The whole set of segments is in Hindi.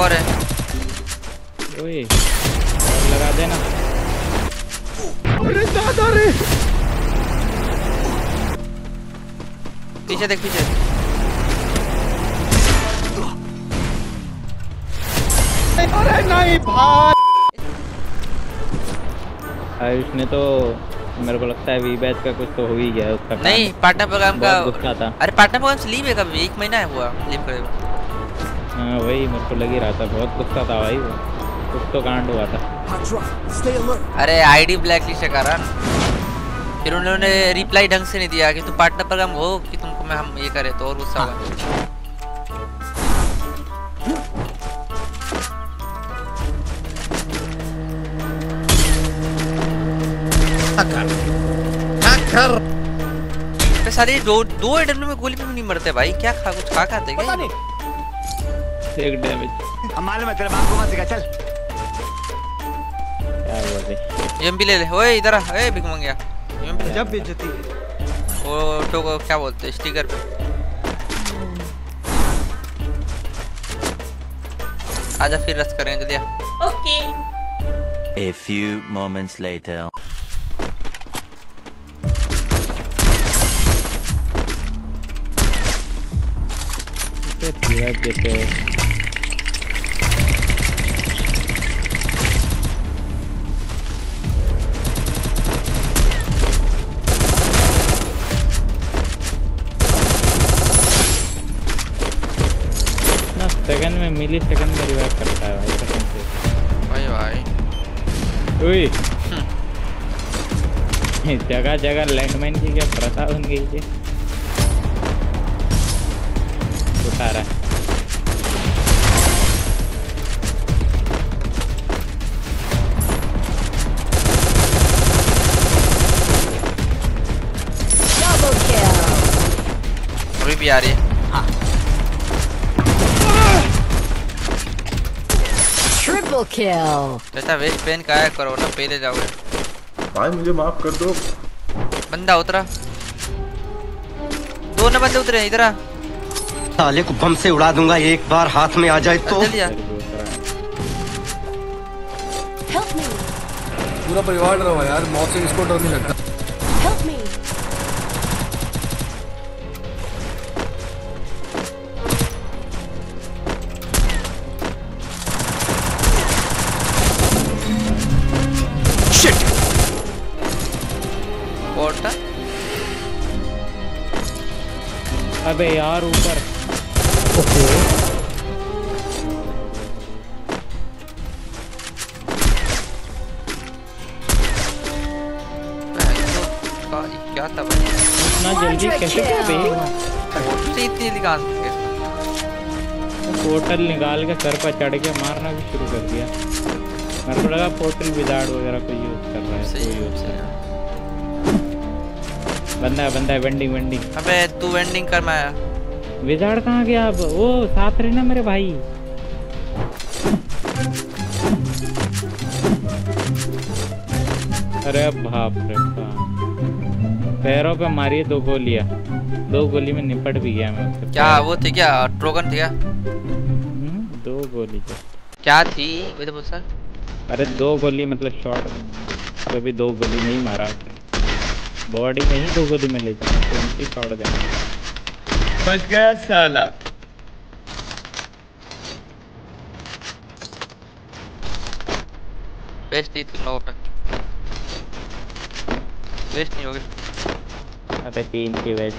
और है। ओए लगा देना। अरे दादा रे, पीछे देख पीछे। अरे नहीं भाई, आयुष ने तो मेरे को लगता है वी बैच का कुछ तो हो ही गया उसका। नहीं पार्टनर प्रोग्राम का गुस्सा था। अरे पार्टनर प्रोग्राम से लीव है कब? 1 महीना है हुआ लीव करे। हां वही मेरे को लग ही रहा था, बहुत गुस्सा था भाई वो, कुछ तो कांड हुआ था। अरे आईडी ब्लैकलिस्ट का कारण फिर उन्होंने रिप्लाई ढंग से नहीं दिया कि तुम पार्टनर प्रोग्राम हो कि तुमको मैं हम ये करे, तो और गुस्सा हुआ। सारे दो एडब्ल्यू में गोली में नहीं मरते भाई, क्या खा कुछ खा खाते क्या? एक डैमेज हमारे में, तेरे बाप को मत सिखा चल। क्या हुआ भाई? एमपी ले ले। ओए इधर आ, ए बिग मंगिया एमपी। जब बेइज्जती वो तो क्या बोलते हैं स्टिकर पे। आजा फिर रस करेंगे दिया। Okay a few moments later. Second में मिली सेकंड में रिवाइव करता है भाई, सेकंड से भाई भाई। ओए जगह जगह लैंडमाइन की क्या प्रथा बन गई है? रहा है अभी भी आ रही है। हाँ। ट्रिपल किल। वेस्ट पेन का करो ना, पहले जाओगे भाई। मुझे माफ कर दो। बंदा उतरा, दोनों बंदे उतरे। इधर आ, साले को बम से उड़ा दूंगा एक बार हाथ में आ जाए तो। पूरा परिवार डरा हुआ यार, मौत से इसको डर नहीं लगता। अबे यार ऊपर ओके। क्या था भाई इतना जल्दी कैसे भाई? इतनी निकाल के पोर्टल निकाल के सर पर चढ़ के मारना भी शुरू कर दिया। मेरे को लगा पोर्टल विजार्ड वगैरह कोई यूज कर रहा है। सही यूज है। बंदा है वेंडिंग वेंडिंग। अबे तू वेंडिंग कर माया। विजार्ड कहाँ गया अब? वो साथ रहना मेरे भाई। अरे बाप रे बाप, पैरों पे मारिए 2 गोलियां। 2 गोली में निपट भी गया मैं। क्या वो थी क्या ट्रोगन थी क्या? 2 गोली क्या थी वो तो बोल। अरे 2 गोली मतलब शॉट कभी 2 गोली नहीं मारा, बॉडी में ही 2 गोली में ले जाए। बच गया साला। बेस्ट ही तो नॉट बेस्ट नहीं होगा। अबे 3 की बेस्ट।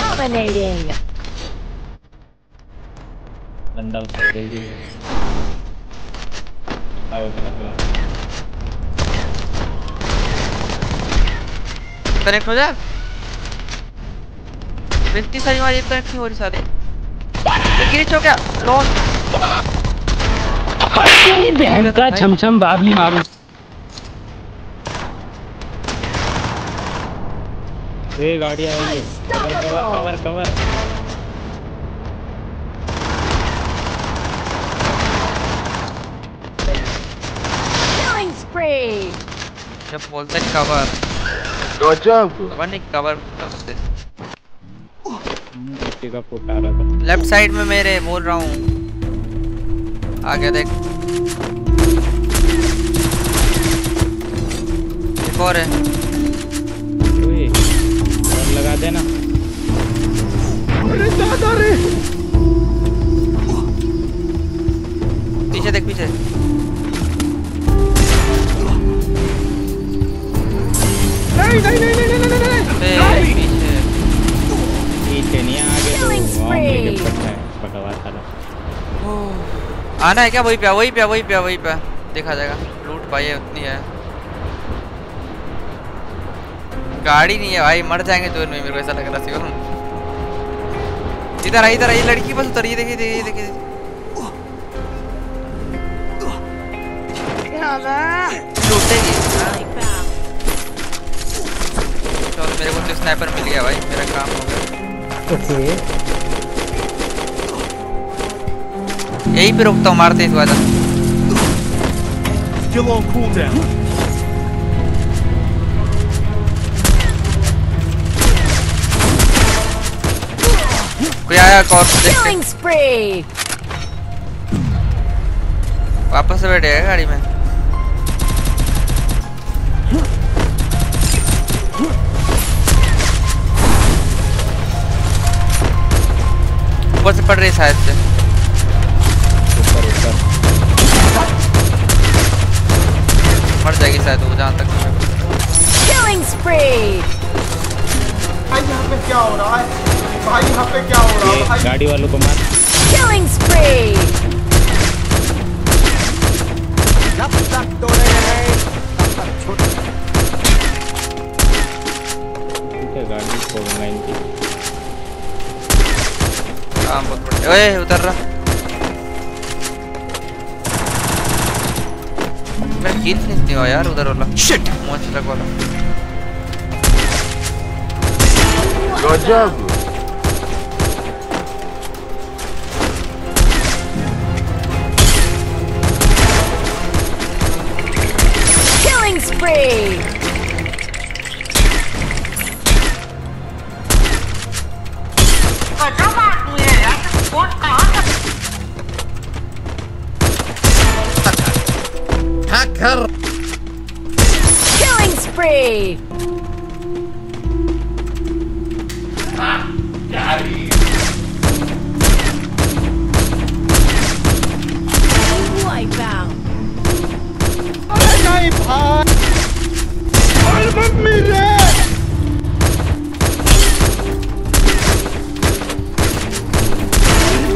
डोमिनेटिंग बंदा उतर गया। आओ कनेक्ट हो जा। इतनी सारी वाली कनेक्ट नहीं हो रही सारे। गिरीश हो क्या? लॉस। तेरी बहन का छमछम बावली मारूं। ये गाड़ी आ रही है। Cover cover. Killing spree। जब बोलते कवर। कवर मिट्टी का फुट आ रहा था लेफ्ट साइड में मेरे, बोल रहा हूँ आगे देख। एक और है और लगा देना। अरे दादा रे पीछे देख, पीछे नहीं नहीं नहीं नहीं नहीं नहीं पीछे पीछे नहीं आगे तो पकड़ा है, पकड़ा हुआ था। आना है क्या? वही पे देखा जाएगा। लूट पाई है उतनी है, गाड़ी नहीं है भाई, मर जाएंगे तो नहीं। मेरे को ऐसा लग रहा सिर्फ इधर आई लड़की बस उतर। ये देखिए मेरे को तो स्नाइपर मिल गया भाई, मेरा काम हो गया। ओके यही पे रुकता हूँ, मारते इस वाला। Still on cooldown. कोई आया कॉर्प्स देखते। वापस बैठेगा गाड़ी में। ऊपर से पड़ रही शायद से। मर जाएगी शायद वो, जहाँ तक Killing spree। भाई यहाँ पे क्या हो रहा है? भाई यहाँ पे क्या हो रहा है? गाड़ी वालों को मार। Killing spree। जब तक दौड़े रहे तब तक छोटे। इनके गाड़ी छोड़ूंगा इनकी। ओए उतर रहा मैं किल नहीं हुआ यार उधर वाला। शिट मौसम वाला गजब। Killing spree। Killing spree। Wipeout। अरे भाई और मत मेरे।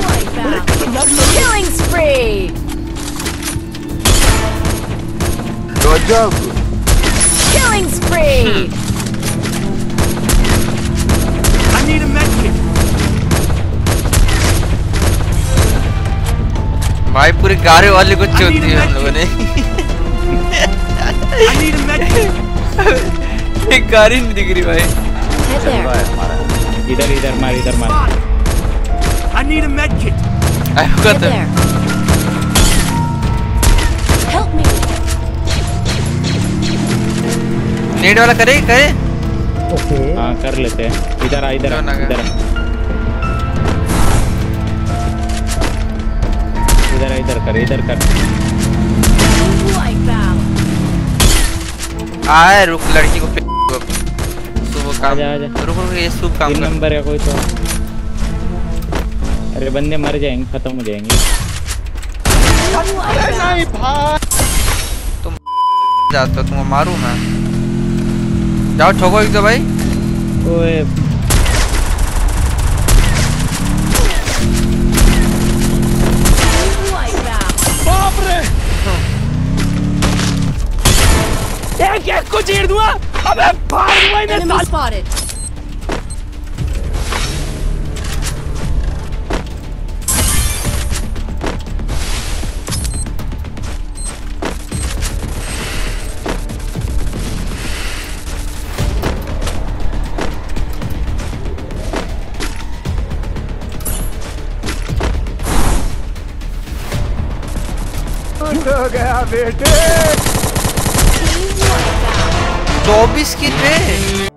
Wipeout। Killing spree। Job. Killing spree. I need a medkit. भाई पूरे गाड़ी वाले को चोट दी हम लोगों ने। I need a medkit। एक गाड़ी नहीं दिख रही भाई। इधर मार। I need a medkit। I've got them। Net वाला करे ओके हाँ कर लेते हैं। इधर कर आए। रुक लड़की को सुबह काम रुक ये सुबह काम नंबर है कोई तो। अरे बंदे मर जाएंगे, खत्म हो जाएंगे। तुम जाते हो तुम्हें मारू मैं। जाओ ठोको एक तो भाई। ओए बाप रे एक एक को चीर दूंगा। अबे भाग भाई ने साल मारे। गया बेटे 24 किल पे